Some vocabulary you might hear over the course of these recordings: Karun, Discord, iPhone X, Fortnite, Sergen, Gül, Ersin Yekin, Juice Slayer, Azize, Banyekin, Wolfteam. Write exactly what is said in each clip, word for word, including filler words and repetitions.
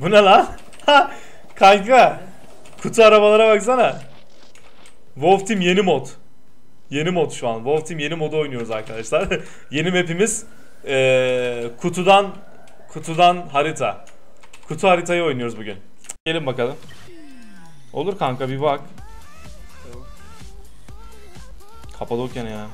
Bu ne lan? Kanka kutu arabalara baksana. Wolfteam yeni mod. Yeni mod şu an. Wolfteam yeni modu oynuyoruz arkadaşlar. Yeni map'imiz ee, kutudan kutudan harita. Kutu haritayı oynuyoruz bugün. Gelin bakalım. Olur kanka bir bak. Kapadokya ne ya?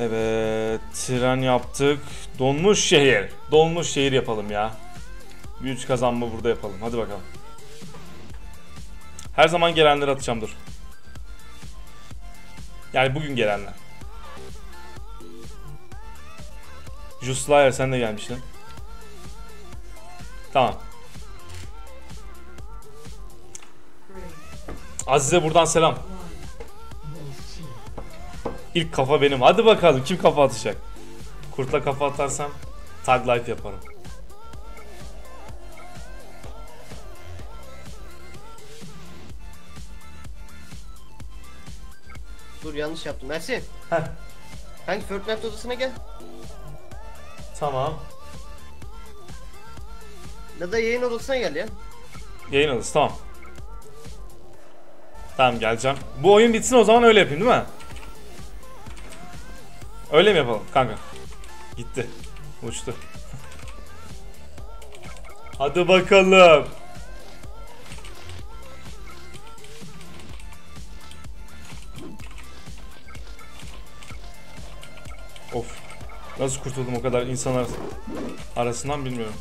Evet, tren yaptık. Donmuş şehir. Donmuş şehir yapalım ya. Güç kazanma burada yapalım. Hadi bakalım. Her zaman gelenleri atacağım dur. Yani bugün gelenler. Juice Slayer sen de gelmiştin. Tamam. Azize buradan selam. İlk kafa benim. Hadi bakalım kim kafa atacak? Kurtla kafa atarsam tag life yaparım. Dur yanlış yaptım. Mersi. Heh. Hangi Fortnite odasına gel. Tamam. Ya da yayın odasına gel ya. Yayın odası tamam. Tamam geleceğim. Bu oyun bitsin o zaman öyle yapayım değil mi? Öyle mi yapalım kanka? Gitti. Uçtu. Hadi bakalım. Of. Nasıl kurtuldum o kadar insan arasından bilmiyorum.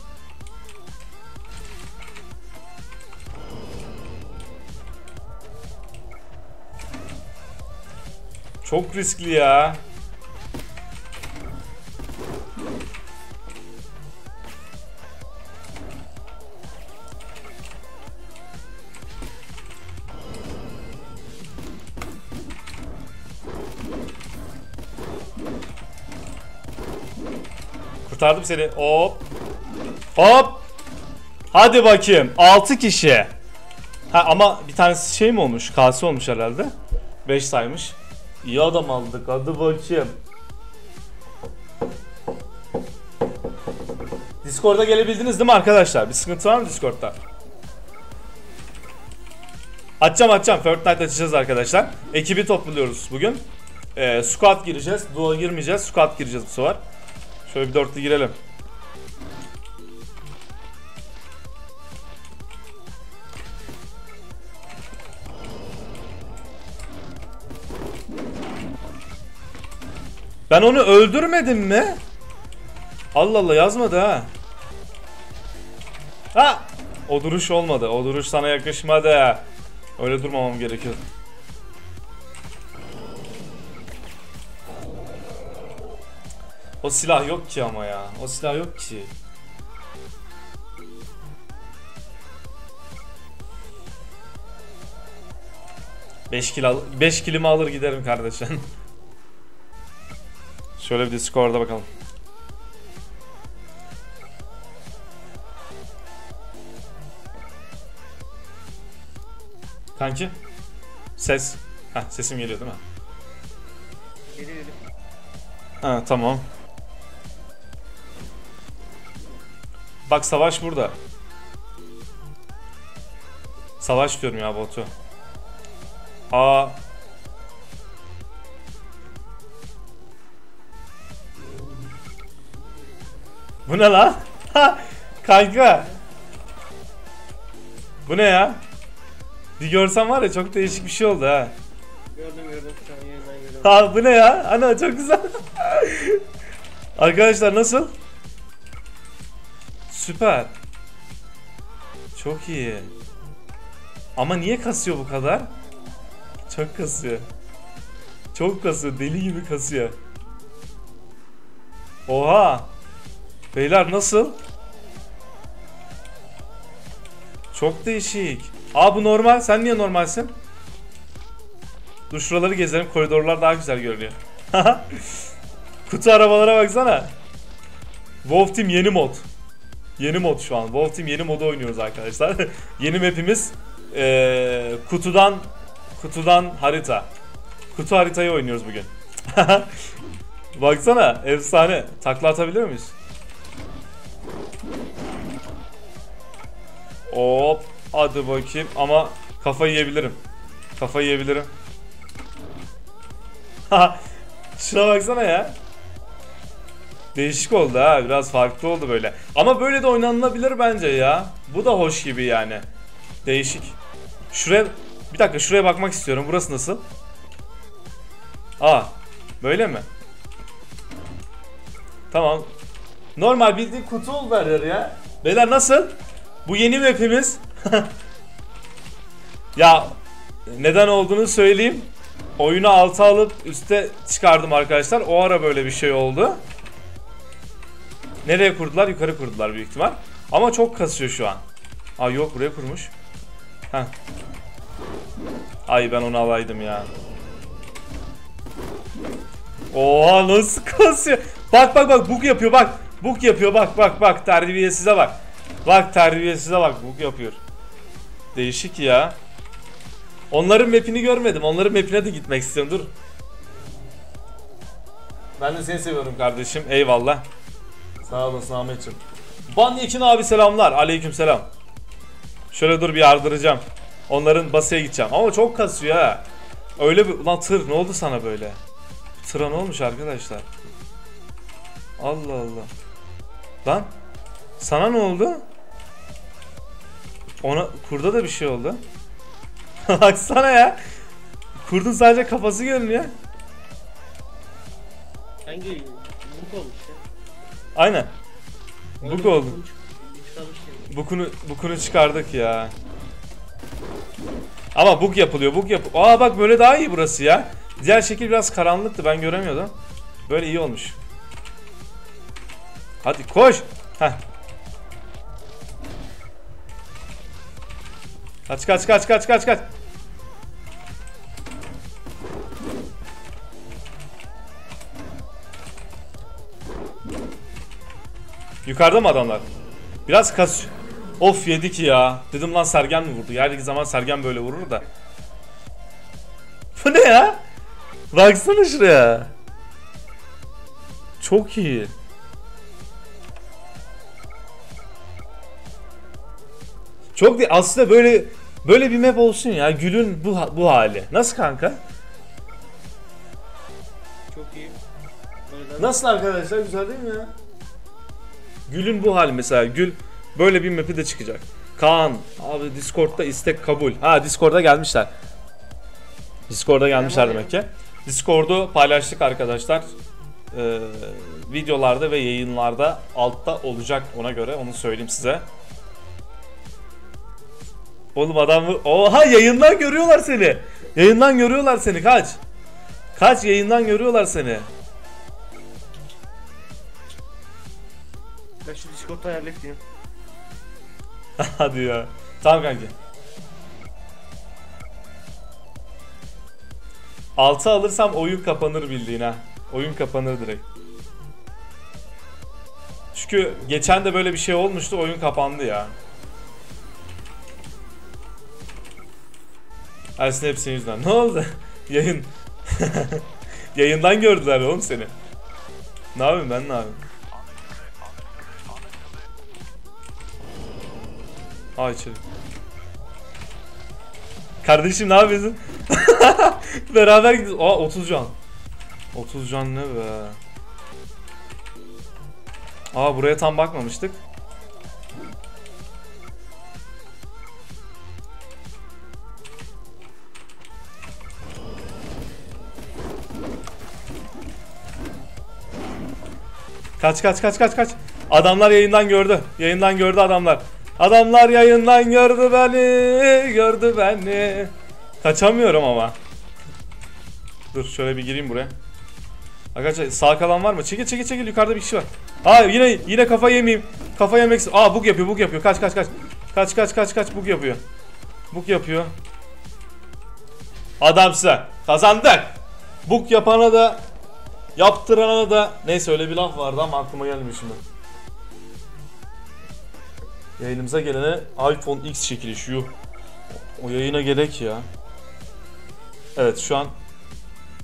Çok riskli ya. Kurtardım seni. Hop. Hop. Hadi bakayım. altı kişi. Ha ama bir tanesi şey mi olmuş? Kase olmuş herhalde. beş saymış. İyi adam aldık. Hadi bakayım. Discord'a gelebildiniz değil mi arkadaşlar? Bir sıkıntı var mı Discord'da? Açacağım açacağım. Fortnite açacağız arkadaşlar. Ekibi topluyoruz bugün. Ee, squad gireceğiz. Duo girmeyeceğiz. Squad gireceğiz bu sefer. Şöyle bir dörtlü girelim. Ben onu öldürmedim mi? Allah Allah yazmadı ha. Ha! O duruş olmadı. O duruş sana yakışmadı. Öyle durmamam gerekiyor. O silah yok ki ama ya. O silah yok ki. beş kilo al beş kilimi alır giderim kardeşim. Şöyle bir Discord'a bakalım. Kanki. Ses. Heh, sesim geliyor değil mi? Geliyor. Ha tamam. Bak savaş burada. Savaş diyorum ya botu. Aa. Bu ne lan? Kanka. Bu ne ya? Bir görsem var ya çok değişik bir şey oldu ha. Gördüm gördüm. Ha bu ne ya? Ana çok güzel. Arkadaşlar nasıl? Süper. Çok iyi. Ama niye kasıyor bu kadar? Çok kasıyor. Çok kasıyor. Deli gibi kasıyor. Oha. Beyler nasıl? Çok değişik. Aa bu normal. Sen niye normalsin? Dur şuraları gezelim. Koridorlar daha güzel görünüyor. Kutu arabalara baksana. Wolfteam yeni mod. Yeni mod şu an. Wolfteam yeni modu oynuyoruz arkadaşlar. Yeni map'imiz ee, kutudan kutudan harita. Kutu haritayı oynuyoruz bugün. Baksana efsane. Takla atabilir miyiz? Hop. Hadi bakayım. Ama kafa yiyebilirim. Kafa yiyebilirim. Şuna baksana ya. Değişik oldu ha. Biraz farklı oldu böyle. Ama böyle de oynanabilir bence ya. Bu da hoş gibi yani. Değişik. Şuraya... Bir dakika, şuraya bakmak istiyorum. Burası nasıl? Aa. Böyle mi? Tamam. Normal bildiğin kutu oldu her ya. Beyler nasıl? Bu yeni map'imiz. Ya neden olduğunu söyleyeyim. Oyunu alta alıp üste çıkardım arkadaşlar. O ara böyle bir şey oldu. Nereye kurdular? Yukarı kurdular büyük ihtimal. Ama çok kasıyor şu an. Aa yok, buraya kurmuş. Heh. Ay ben onu alaydım ya. Oha nasıl kasıyor. Bak bak bak, bug yapıyor bak. Bug yapıyor bak bak bak. Terbiyesize bak. Bak terbiyesize bak, bug yapıyor. Değişik ya. Onların map'ini görmedim. Onların map'ine de gitmek istiyorum. Dur. Ben de seni seviyorum kardeşim. Eyvallah. Sağ olasın Ahmetciğim. Banyekin abi selamlar. Aleykümselam. Şöyle dur bir yardıracağım. Onların basıya gideceğim. Ama çok kasıyor ha. Öyle bir... Ulan tır ne oldu sana böyle? Tıra ne olmuş arkadaşlar? Allah Allah. Lan. Sana ne oldu? Ona... Kurda da bir şey oldu. Baksana ya. Kurdun sadece kafası görünüyor. Hangi buk olmuş ya? Aynen. Buk oldu. Bukunu, bukunu çıkardık ya. Ama buk yapılıyor, buk yap. Aa bak böyle daha iyi burası ya. Diğer şekil biraz karanlıktı, ben göremiyordum. Böyle iyi olmuş. Hadi koş. Heh. Kaç kaç kaç kaç kaç kaç. Yukarıda mı adamlar? Biraz kas. Of yedik ya. Dedim lan Sergen mi vurdu? Yerdeki zaman Sergen böyle vurur da. Bu ne ya? Baksana şuraya. Çok iyi. Çok değil. Aslında böyle böyle bir map olsun ya. Gül'ün bu bu hali. Nasıl kanka? Çok iyi. Nasıl arkadaşlar? Güzel değil mi ya? Gül'ün bu hali mesela. Gül böyle bir map'i de çıkacak. Kaan abi Discord'da istek kabul. Ha Discord'a gelmişler. Discord'a gelmişler demek ki. Discord'u paylaştık arkadaşlar. Ee, videolarda ve yayınlarda altta olacak, ona göre onu söyleyeyim size. Oğlum adam... Oha yayından görüyorlar seni. Yayından görüyorlar seni, kaç. Kaç, yayından görüyorlar seni. Ben şu Discord'da yerleştireyim. Hadi ya. Tamam kanki. Altı alırsam oyun kapanır bildiğin ha. Oyun kapanır direkt. Çünkü geçen de böyle bir şey olmuştu, oyun kapandı ya. Ersin hepsinin yüzünden. Ne oldu? Yayın. Yayından gördüler oğlum seni. Ne yapayım ben, ne yapayım? Aa içeri. Kardeşim ne yapıyorsun? Beraber gidiyoruz. Aa otuz can. otuz can ne be? Aa buraya tam bakmamıştık. Kaç kaç kaç kaç kaç. Adamlar yayından gördü. Yayından gördü adamlar. Adamlar yayından gördü beni. Gördü beni. Kaçamıyorum ama. Dur şöyle bir gireyim buraya. Arkadaşlar sağ kalan var mı? Çekil çekil çekil, yukarıda bir kişi var. Aa yine yine kafa yemeyeyim. Kafa yemek. Aa bug yapıyor, bug yapıyor. Kaç kaç kaç. Kaç kaç kaç kaç, bug yapıyor. Bug yapıyor. Adamsa kazandık. Bug yapana da yaptırana da, neyse öyle bir laf vardı ama aklıma gelmiyor şimdi. Yayınımıza gelene iPhone X çekiliş yuh. O yayına gerek ya. Evet şu an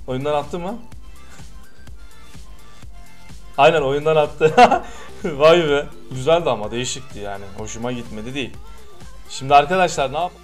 oyundan attı mı? Aynen oyundan attı. Vay be. Güzeldi ama değişikti yani. Hoşuma gitmedi değil. Şimdi arkadaşlar ne yapalım?